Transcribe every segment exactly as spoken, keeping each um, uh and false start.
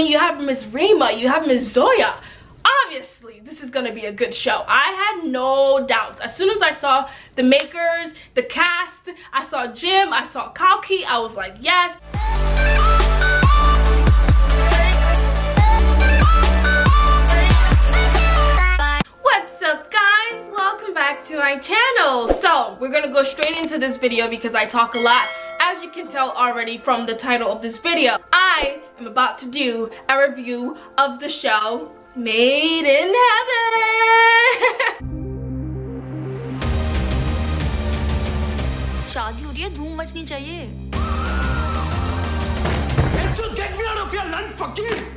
And you have Miss Reema, you have Miss Zoya. Obviously, this is gonna be a good show. I had no doubts. As soon as I saw the makers, the cast, I saw Jim, I saw Kalki, I was like, yes. What's up, guys? Welcome back to my channel. So, we're gonna go straight into this video because I talk a lot. As you can tell already from the title of this video, I am about to do a review of the show Made in Heaven. शादी हो रही है, धूम मचनी चाहिए. Get me out of your land, fucking.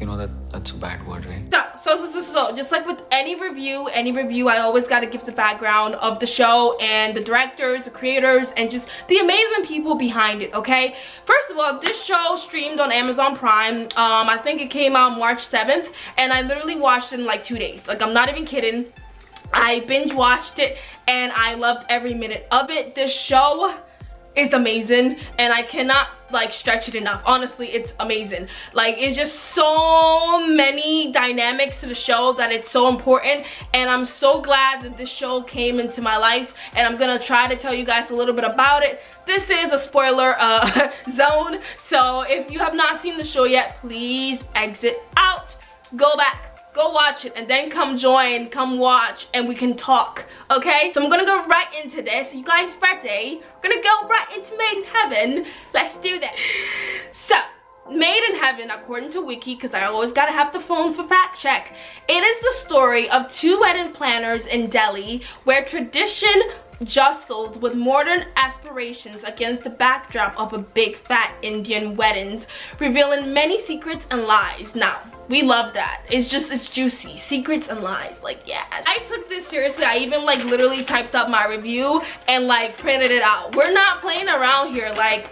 You know that that's a bad word, right? So, so, so, so, so, just like with any review, any review, I always gotta give the background of the show and the directors, the creators, and just the amazing people behind it, okay? First of all, this show streamed on Amazon Prime. Um, I think it came out March seventh, and I literally watched it in like two days. Like, I'm not even kidding. I binge watched it, and I loved every minute of it. This show is amazing, and I cannot like stretch it enough. Honestly, it's amazing. Like, it's just so many dynamics to the show that it's so important, and I'm so glad that this show came into my life, and I'm gonna try to tell you guys a little bit about it. This is a spoiler uh, zone, so if you have not seen the show yet, please exit out, go back, go watch it, and then come join, come watch, and we can talk, okay? So I'm gonna go right into this. You guys ready? We're gonna go right into Made in Heaven. Let's do that. So, Made in Heaven, according to Wiki, because I always gotta have the phone for fact check, it is the story of two wedding planners in Delhi where tradition jostled with modern aspirations against the backdrop of a big fat Indian weddings, revealing many secrets and lies. Now, we love that. It's just, it's juicy. Secrets and lies, like, yeah. I took this seriously. I even like literally typed up my review and like printed it out. We're not playing around here. Like,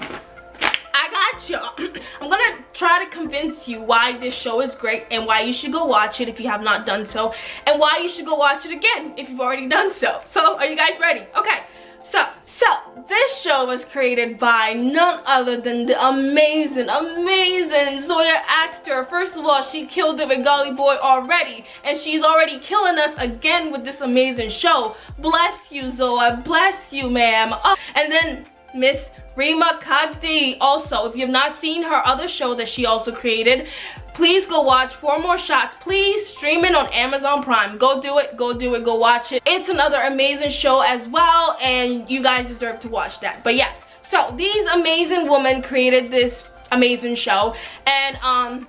I got you. I'm gonna try to convince you why this show is great and why you should go watch it if you have not done so, and why you should go watch it again if you've already done so. So, are you guys ready? Okay. So, so, this show was created by none other than the amazing, amazing Zoya Akhtar. First of all, she killed it with Gully Boy already, and she's already killing us again with this amazing show. Bless you, Zoya. Bless you, ma'am. Oh, and then Miss Reema Kagti. Also, if you have not seen her other show that she also created, please go watch Four More Shots Please, streaming on Amazon Prime. Go do it, go do it, go watch it. It's another amazing show as well, and you guys deserve to watch that. But yes, so these amazing women created this amazing show, and um,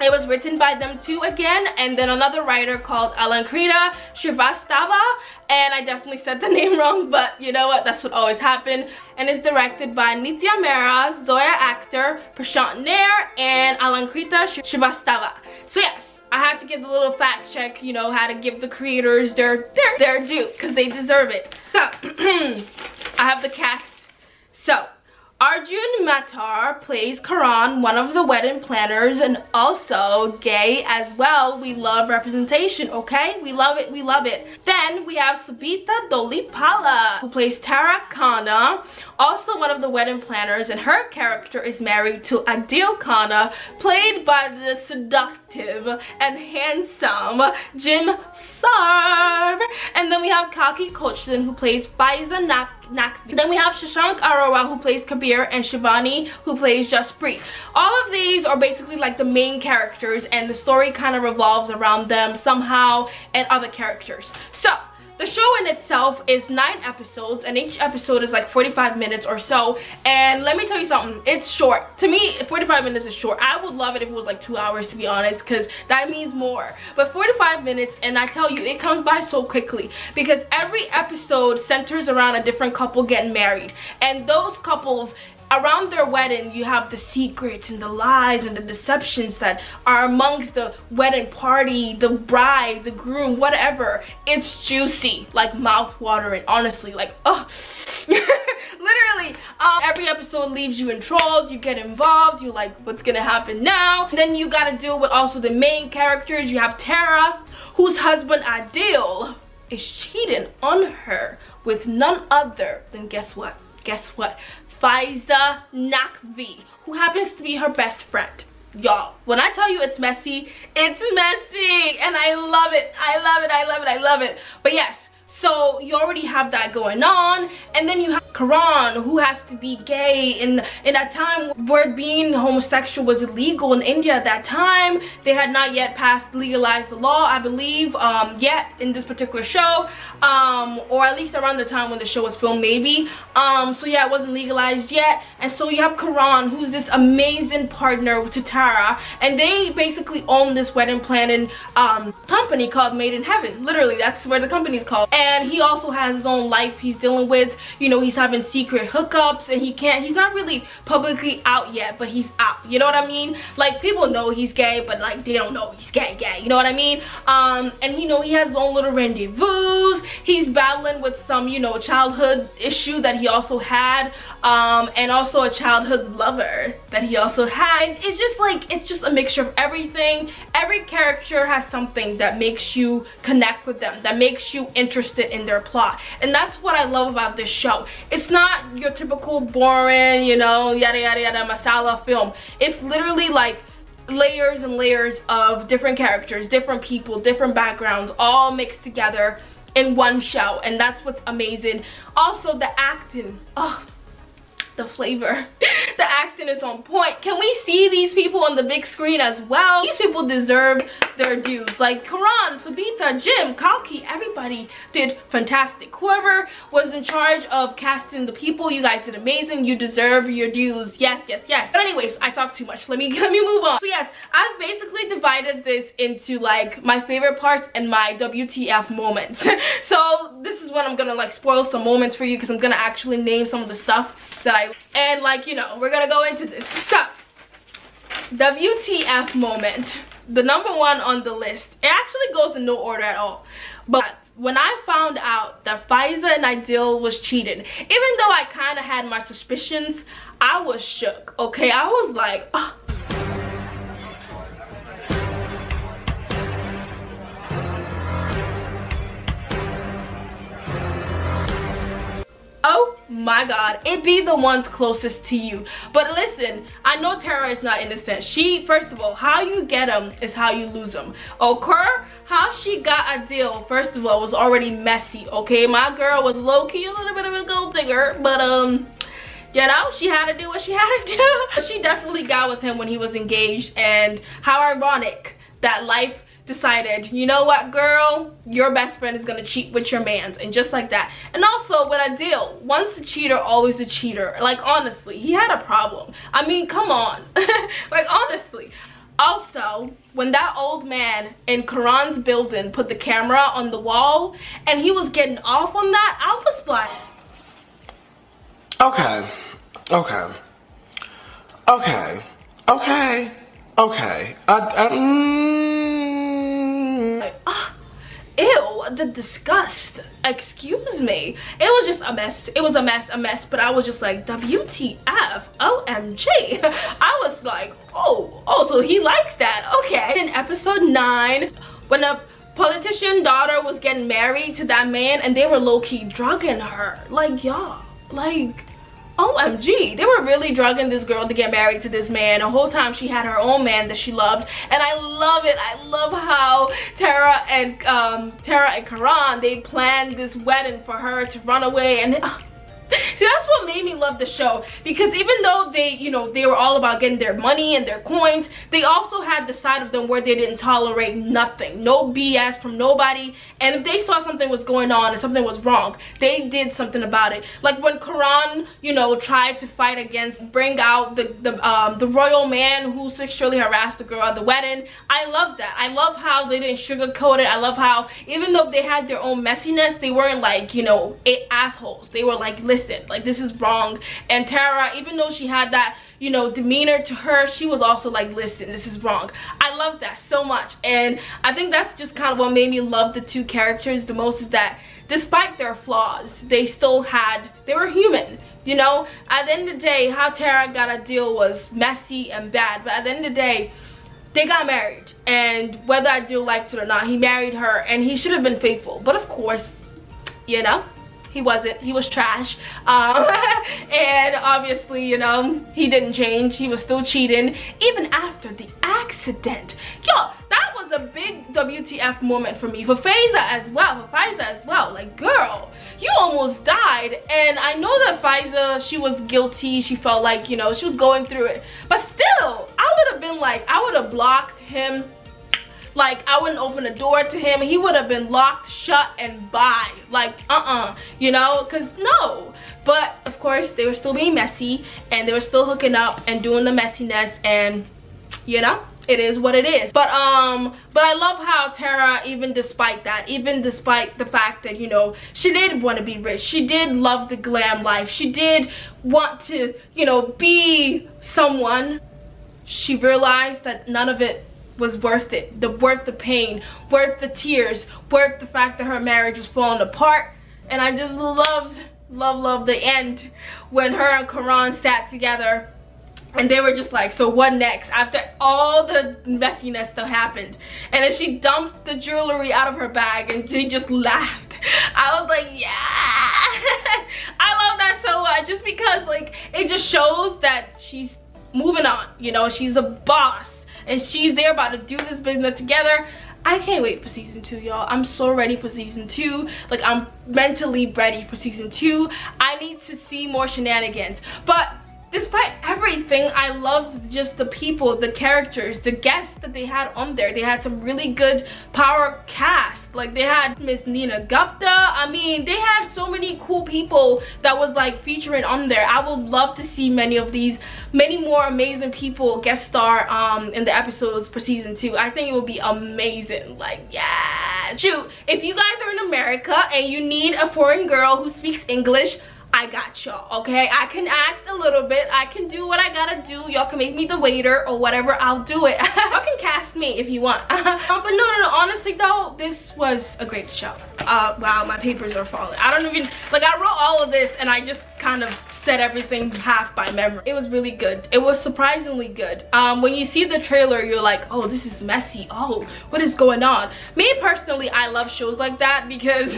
it was written by them two again, and then another writer called Alankrita Shrivastava, and I definitely said the name wrong, but you know what, that's what always happened. And it's directed by Nitya Mehra, Zoya Akhtar, Prashant Nair, and Alankrita Shrivastava. So yes, I had to give a little fact check, you know, how to give the creators their, their, their due, because they deserve it. So, I have the cast. So, Arjun Mathur plays Karan, one of the wedding planners, and also gay as well. We love representation, okay? We love it, we love it. Then we have Sobhita Dhulipala, who plays Tara Khanna, also one of the wedding planners, and her character is married to Adil Khanna, played by the seductive and handsome Jim Sarbh. And then we have Kalki Koechlin, who plays Faiza Naf. Then we have Shashank Arora, who plays Kabir, and Shivani, who plays Jaspreet. All of these are basically like the main characters, and the story kind of revolves around them somehow and other characters. So, the show in itself is nine episodes, and each episode is like forty-five minutes or so. And let me tell you something, it's short. To me, forty-five minutes is short. I would love it if it was like two hours, to be honest, because that means more. But forty-five minutes, and I tell you, it comes by so quickly, because every episode centers around a different couple getting married. And those couples, around their wedding, you have the secrets and the lies and the deceptions that are amongst the wedding party, the bride, the groom, whatever. It's juicy, like mouth-watering, honestly, like, oh. Literally, um, every episode leaves you enthralled, you get involved, you're like, what's gonna happen now? And then you gotta deal with also the main characters. You have Tara, whose husband, Adil, is cheating on her with none other than, guess what, guess what? Faiza Naqvi, who happens to be her best friend. y'all, when I tell you it's messy, it's messy, and I love it, I love it, I love it, I love it. But yes, so you already have that going on, and then you have Karan, who has to be gay, and in that time where being homosexual was illegal in India. At that time, they had not yet passed legalized the law, I believe, um, yet in this particular show, um, or at least around the time when the show was filmed, maybe. Um, so yeah, it wasn't legalized yet, and so you have Karan, who's this amazing partner to Tara, and they basically own this wedding planning um, company called Made in Heaven. Literally, that's where the company is called. And he also has his own life he's dealing with. You know, he's having secret hookups, and he can't, he's not really publicly out yet, but he's out, you know what I mean? Like, people know he's gay, but like, they don't know he's gay gay, you know what I mean? Um, and you know, he has his own little rendezvous. He's battling with some, you know, childhood issue that he also had, um, and also a childhood lover that he also had. And it's just like, it's just a mixture of everything. Every character has something that makes you connect with them, that makes you interested in their plot, and that's what I love about this show. It's not your typical boring, you know, yada yada yada masala film. It's literally like layers and layers of different characters, different people, different backgrounds, all mixed together in one show, and that's what's amazing. Also the acting, oh, the flavor. The acting is on point. Can we see these people on the big screen as well? These people deserve their dues. Like Karan, Sobhita, Jim, Kalki, everybody did fantastic. Whoever was in charge of casting the people, you guys did amazing. You deserve your dues. Yes, yes, yes. But anyways, I talked too much. Let me let me move on. So yes, I've basically divided this into like my favorite parts and my W T F moments. So this is when I'm gonna like spoil some moments for you, because I'm gonna actually name some of the stuff that I and like, you know, we're gonna go into this. So, W T F moment, the number one on the list. It actually goes in no order at all, but when I found out that Faiza and Ideal was cheating, even though I kind of had my suspicions, I was shook. Okay, I was like, oh. Oh my god, it be the ones closest to you. But listen, I know Tara is not innocent. She, first of all, how you get them is how you lose them. Okay, how she got Ideal, first of all, was already messy. Okay, my girl was low-key a little bit of a gold digger, but um you know, she had to do what she had to do. She definitely got with him when he was engaged, and how ironic that life decided, you know what, girl, your best friend is gonna cheat with your mans, and just like that. And also with Ideal, once a cheater, always a cheater. Like, honestly, he had a problem. I mean, come on. Like, honestly. Also, when that old man in Karan's building put the camera on the wall and he was getting off on that, I was like, okay, okay, okay, okay, okay. I, I, mm... Ew, the disgust, excuse me. It was just a mess, it was a mess, a mess, but I was just like, W T F, O M G. I was like, oh, oh, so he likes that, okay. In episode nine, when a politician daughter was getting married to that man and they were low-key drugging her, like, y'all, like, O M G, they were really drugging this girl to get married to this man. The whole time she had her own man that she loved, and I love it. I love how Tara and um, Tara and Karan, they planned this wedding for her to run away. And uh, see, that's what made me love the show, because even though they, you know, they were all about getting their money and their coins, they also had the side of them where they didn't tolerate nothing, no B S from nobody. And if they saw something was going on and something was wrong, they did something about it. Like when Karan, you know, tried to fight against, bring out the the, um, the royal man who sexually harassed the girl at the wedding. I love that. I love how they didn't sugarcoat it. I love how even though they had their own messiness, they weren't like, you know, assholes. They were like, listen, like, this is wrong. And Tara, even though she had that, you know, demeanor to her, she was also like, listen, this is wrong. I love that so much. And I think that's just kind of what made me love the two characters characters the most, is that despite their flaws, they still had, they were human, you know. At the end of the day, how Tara got a deal was messy and bad, but at the end of the day, they got married, and whether Ideal liked it or not, he married her, and he should have been faithful, but of course, you know, He wasn't. He was trash. Um, and obviously, you know, he didn't change. He was still cheating even after the accident. Yo, that was a big W T F moment for me. For Faiza as well. For Faiza as well. Like, girl, you almost died. And I know that Faiza, she was guilty. She felt like, you know, she was going through it. But still, I would have been like, I would have blocked him. Like, I wouldn't open the door to him. He would have been locked, shut, and bye. Like, uh-uh, you know? Because, no. But, of course, they were still being messy, and they were still hooking up and doing the messiness, and, you know, it is what it is. But, um, but I love how Tara, even despite that, even despite the fact that, you know, she did want to be rich. She did love the glam life. She did want to, you know, be someone. She realized that none of it was worth it, the worth the pain, worth the tears, worth the fact that her marriage was falling apart. And I just loved, love, love the end when her and Karan sat together and they were just like, so what next? After all the messiness that happened. And then she dumped the jewelry out of her bag and she just laughed. I was like, yeah, I love that so much, just because like it just shows that she's moving on, you know, she's a boss. And she's there about to do this business together. I can't wait for season two, y'all. I'm so ready for season two. Like, I'm mentally ready for season two. I need to see more shenanigans. But despite everything, I love just the people, the characters, the guests that they had on there. They had some really good power cast. Like, they had Miss Nina Gupta. I mean, they had so many cool people that was like featuring on there. I would love to see many of these, many more amazing people guest star um, in the episodes for season two. I think it would be amazing. Like, yes. Shoot, if you guys are in America and you need a foreign girl who speaks English, I got y'all, okay? I can act a little bit. I can do what I gotta do. Y'all can make me the waiter or whatever. I'll do it. Y'all can cast me if you want. um, but no, no, no. Honestly, though, this was a great show. Uh, wow, my papers are falling. I don't even... Like, I wrote all of this, and I just kind of said everything half by memory. It was really good. It was surprisingly good. Um, when you see the trailer, you're like, oh, this is messy. Oh, what is going on? Me, personally, I love shows like that because...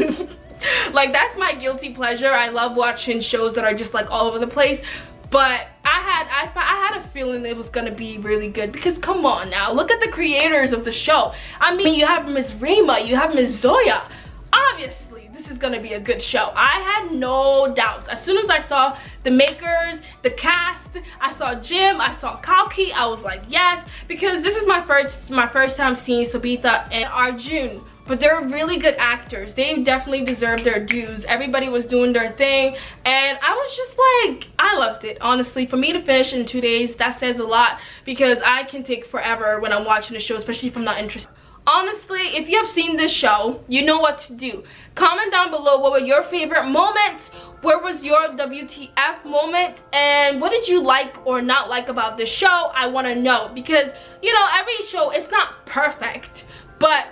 Like, that's my guilty pleasure. I love watching shows that are just like all over the place. But I had I, I had a feeling it was gonna be really good, because come on now, look at the creators of the show. I mean, you have Miss Reema, you have Miss Zoya. Obviously, this is gonna be a good show. I had no doubts. As soon as I saw the makers, the cast, I saw Jim, I saw Kalki, I was like, yes, because this is my first my first time seeing Sobhita and Arjun. But they're really good actors. They definitely deserve their dues. Everybody was doing their thing. And I was just like, I loved it. Honestly, for me to finish in two days, that says a lot. Because I can take forever when I'm watching a show, especially if I'm not interested. Honestly, if you have seen this show, you know what to do. Comment down below, what were your favorite moments? Where was your W T F moment? And what did you like or not like about this show? I want to know. Because, you know, every show, it's not perfect. But...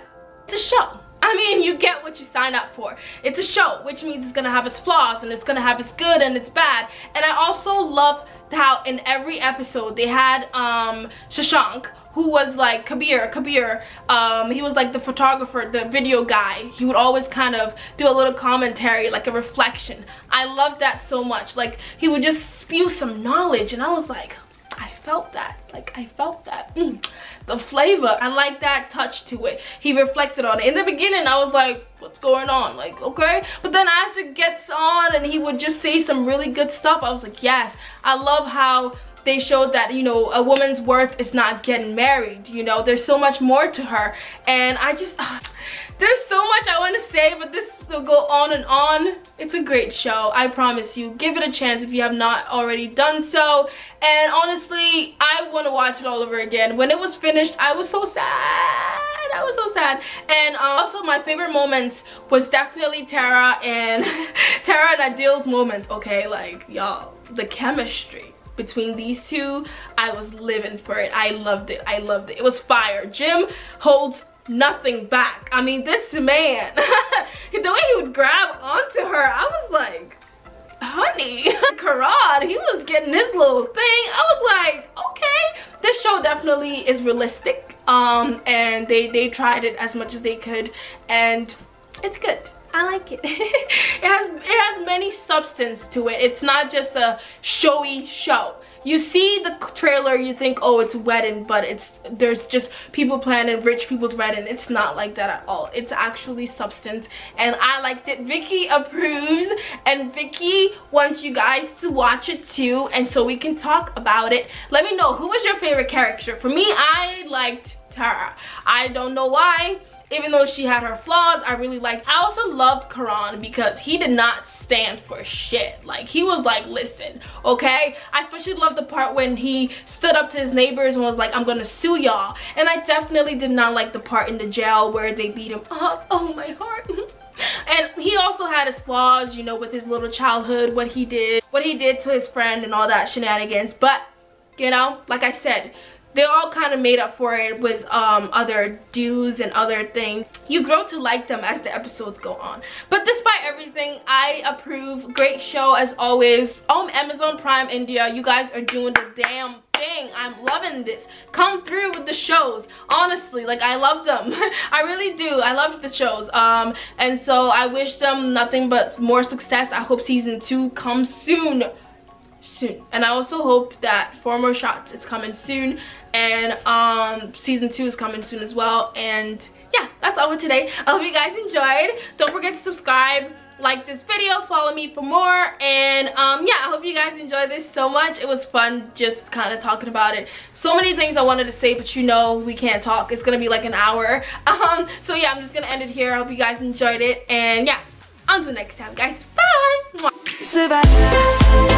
it's a show. I mean, you get what you sign up for. It's a show, which means it's gonna have its flaws, and it's gonna have its good and its bad. And I also love how in every episode they had um, Shashank, who was like Kabir, Kabir. Um, he was like the photographer, the video guy. He would always kind of do a little commentary, like a reflection. I love that so much. Like, he would just spew some knowledge, and I was like, I felt that. Like, I felt that. Mm. The flavor. I like that touch to it. He reflected on it. In the beginning, I was like, what's going on? Like, okay. But then as it gets on and he would just say some really good stuff, I was like, yes. I love how they showed that, you know, a woman's worth is not getting married. You know, there's so much more to her. And I just... Uh, there's so much I want to say, but this will go on and on. It's a great show, I promise you. Give it a chance if you have not already done so. And honestly, I want to watch it all over again. When it was finished, I was so sad. I was so sad. And uh, also, my favorite moments was definitely Tara and Tara and Adil's moments. Okay, like, y'all, the chemistry between these two, I was living for it. I loved it. I loved it. It was fire. Jim holds nothing back. I mean, this man, the way he would grab onto her, I was like, honey. Karan, he was getting his little thing. I was like, okay, this show definitely is realistic, um and they they tried it as much as they could, and it's good. I like it. It has it has many substance to it. It's not just a showy show. You see the trailer, you think, oh, it's wedding, but it's there's just people planning rich people's wedding. It's not like that at all. It's actually substance, and I liked it. Vicky approves, and Vicky wants you guys to watch it too, and so we can talk about it. Let me know, who was your favorite character? For me, I liked Tara. I don't know why. Even though she had her flaws, I really liked. I also loved Karan because he did not stand for shit. Like, he was like, listen, okay? I especially loved the part when he stood up to his neighbors and was like, I'm gonna sue y'all. And I definitely did not like the part in the jail where they beat him up. Oh, my heart. And he also had his flaws, you know, with his little childhood, what he did, what he did to his friend and all that shenanigans. But, you know, like I said, they all kind of made up for it with um, other dues and other things. You grow to like them as the episodes go on. But despite everything, I approve. Great show as always. Um, Amazon Prime India, you guys are doing the damn thing. I'm loving this. Come through with the shows. Honestly, like, I love them. I really do. I love the shows. Um, and so I wish them nothing but more success. I hope season two comes soon. soon and I also hope that Four More Shots is coming soon, and um season two is coming soon as well. And yeah, that's all for today. I hope you guys enjoyed. Don't forget to subscribe, like this video, follow me for more, and um yeah, I hope you guys enjoyed this so much. It was fun just kind of talking about it. So many things I wanted to say, but you know, we can't talk. It's gonna be like an hour. Um so yeah, I'm just gonna end it here. I hope you guys enjoyed it, and yeah, until next time, guys. Bye.